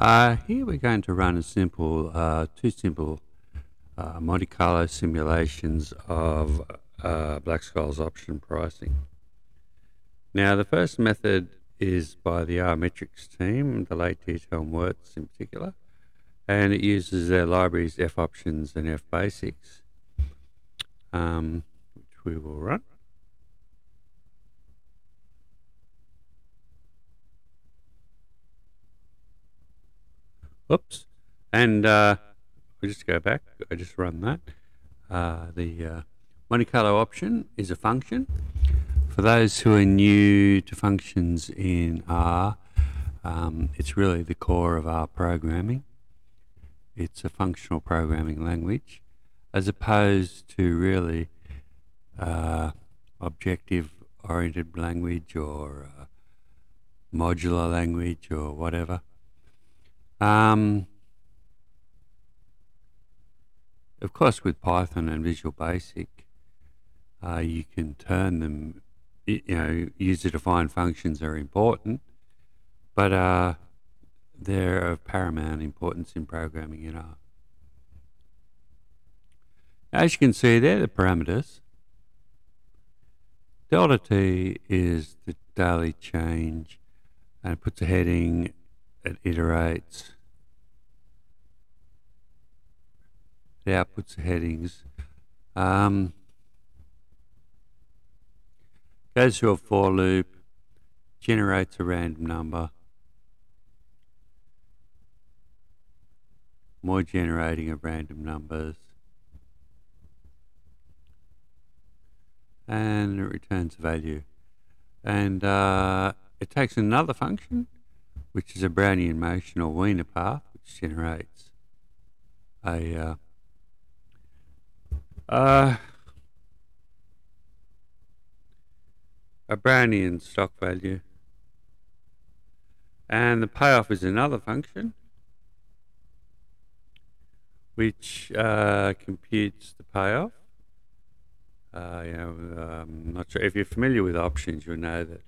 Here we're going to run a simple, two simple Monte Carlo simulations of Black-Scholes option pricing. Now the first method is by the R-metrics team, the late Diethelm Wurtz in particular, and it uses their libraries F-Options and F-Basics, which we will run. Oops, and we'll just go back. I just run that. The Monte Carlo option is a function. For those who are new to functions in R, it's really the core of R programming. It's a functional programming language, as opposed to really objective-oriented language or modular language or whatever. Of course, with Python and Visual Basic, you can turn them, user-defined functions are important, but they're of paramount importance in programming in R. As you can see there, the parameters. Delta T is the daily change, and it puts a heading. It iterates. It outputs the headings. Goes through a for loop, generates a random number. More generating of random numbers. And it returns a value. And it takes another function, which is a Brownian motion or Wiener path, which generates a Brownian stock value, and the payoff is another function which computes the payoff. I'm not sure if you're familiar with options, you'll know that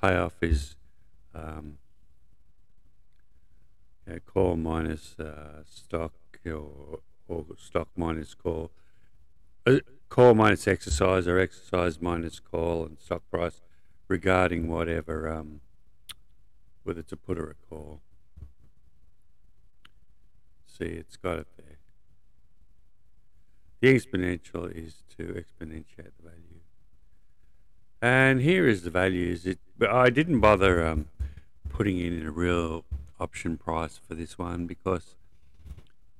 payoff is call minus stock, or stock minus call, call minus exercise, or exercise minus call, and stock price regarding whatever, whether it's a put or a call. See, it's got it there. The exponential is to exponentiate the value. And here is the values. I didn't bother putting in a real option price for this one because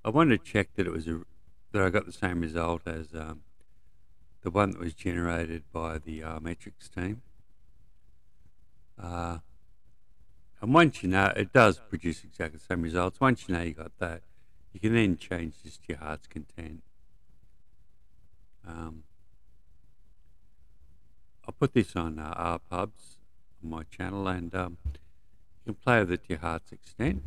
I wanted to check that it was that I got the same result as the one that was generated by the R-metrics team. And once you know, it does produce exactly the same results. Once you know you got that, you can then change this to your heart's content. I'll put this on R-pubs on my channel, and you can play with it to your heart's extent.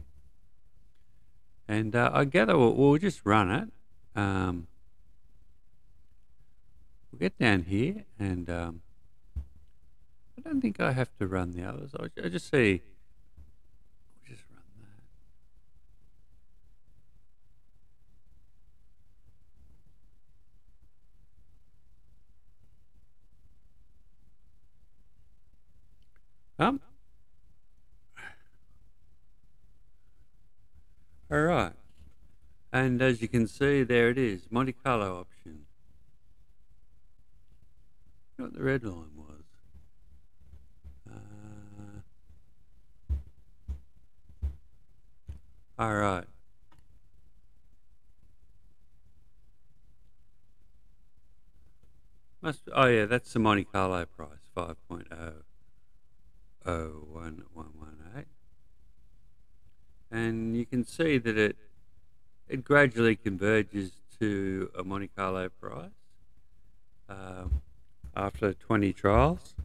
And I gather we'll just run it. We'll get down here, and I don't think I have to run the others. I'll just see. We'll just run that. All right, and as you can see, there it is, Monte Carlo option. You know what the red line was? All right. Oh yeah, that's the Monte Carlo price, 5.001118. And you can see that it gradually converges to a Monte Carlo price after 20 trials.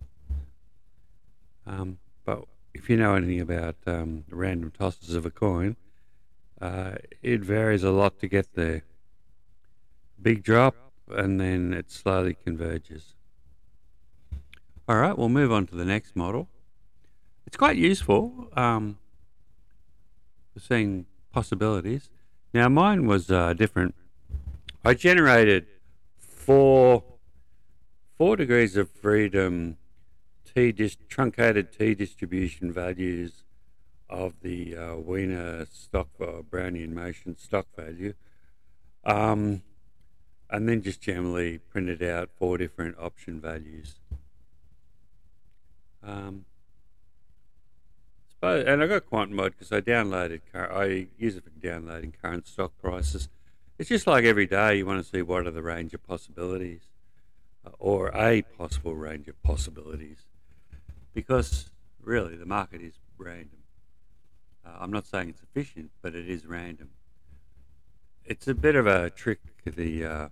But if you know anything about random tosses of a coin, it varies a lot to get there. Big drop, and then it slowly converges. All right, we'll move on to the next model. It's quite useful. seeing possibilities. Now mine was different. I generated four degrees of freedom truncated T distribution values of the Wiener stock Brownian motion stock value, and then just generally printed out four different option values. And I got Quantmod because I use it for downloading current stock prices. It's just like every day you want to see what are the range of possibilities, or a possible range of possibilities, because really the market is random. I'm not saying it's efficient, but it is random. It's a bit of a trick, those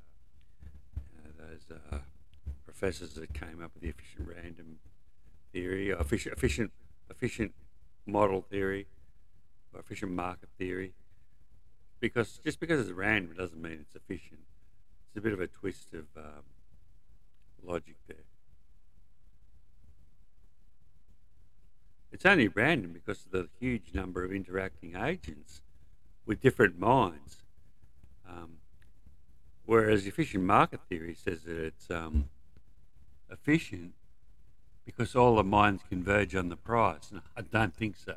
professors that came up with the efficient random theory, or efficient model theory, or efficient market theory, because just because it's random doesn't mean it's efficient. It's a bit of a twist of logic there. It's only random because of the huge number of interacting agents with different minds. Whereas efficient market theory says that it's efficient because all the minds converge on the price. And I don't think so.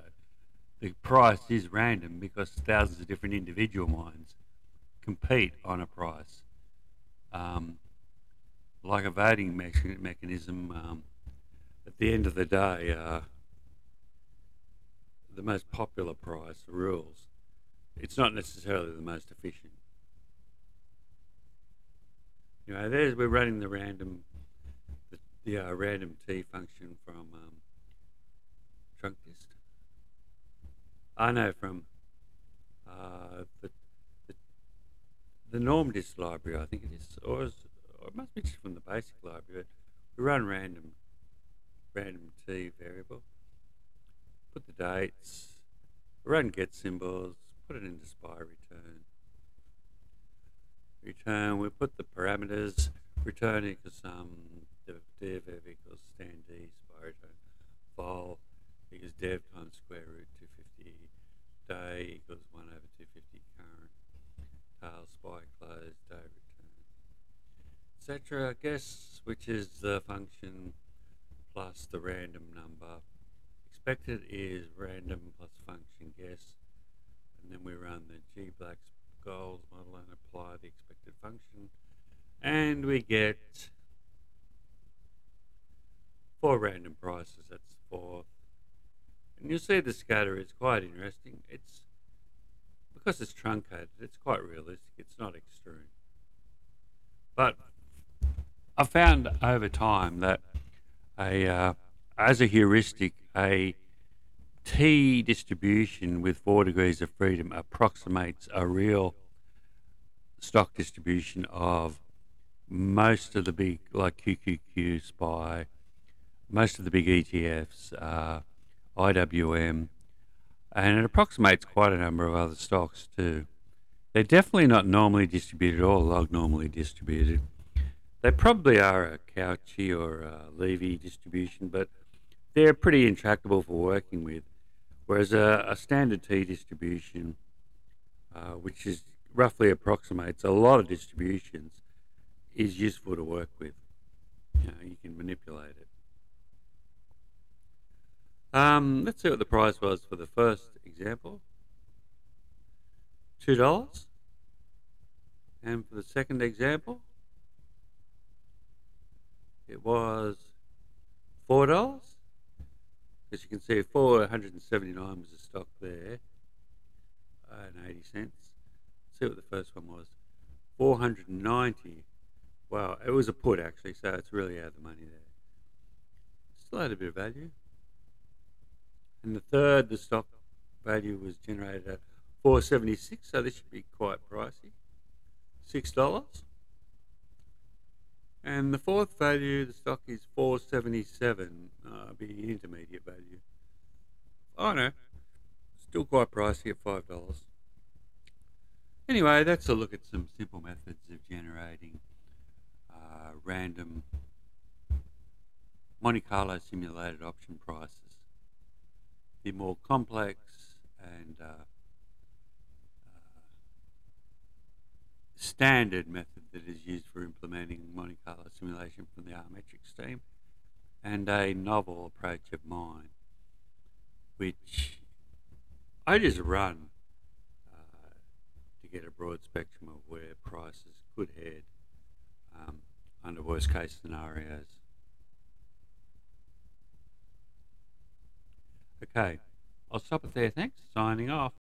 The price is random because thousands of different individual minds compete on a price. Like a voting mechanism, at the end of the day, the most popular price rules. It's not necessarily the most efficient. You know, we're running the random, random T function from TrunkDist. I know from the NormDist library, I think it is, or it must be just from the basic library. We run random T variable. Put the dates, run get symbols, put it into SPY return, we put the parameters, return equals div equals stand D, SPY return, vol equals dev times square root 250, day equals 1 over 250 current, tail SPY close, day return, etc. Guess, which is the function plus the random number. Expected is random plus function guess, and then we run the G Black's goals model and apply the expected function, and we get four random prices. That's four, and you'll see the scatter is quite interesting. It's because it's truncated, it's quite realistic, it's not extreme, but I found over time that as a heuristic, a T distribution with 4 degrees of freedom approximates a real stock distribution of most of the big, like QQQ, SPY, most of the big ETFs, IWM, and it approximates quite a number of other stocks too. They're definitely not normally distributed or log normally distributed. They probably are a Cauchy or a Levy distribution, but they're pretty intractable for working with, whereas a standard T distribution, which is roughly approximates a lot of distributions, is useful to work with. You can manipulate it. Let's see what the price was for the first example. $2. And for the second example, it was $4. As you can see, 479 was the stock there, and 80 cents. See what the first one was, 490. Wow, it was a put actually, so it's really out of the money there. Still had a bit of value. And the stock value was generated at 476, so this should be quite pricey, $6. And the fourth value, the stock is 477, being an intermediate value. Oh no, still quite pricey at $5. Anyway, that's a look at some simple methods of generating random Monte Carlo simulated option prices. They're more complex and standard method that is used for implementing Monte Carlo simulation from the R-metrics team, and a novel approach of mine, which I just run to get a broad spectrum of where prices could head under worst case scenarios. Okay, I'll stop it there, thanks, signing off.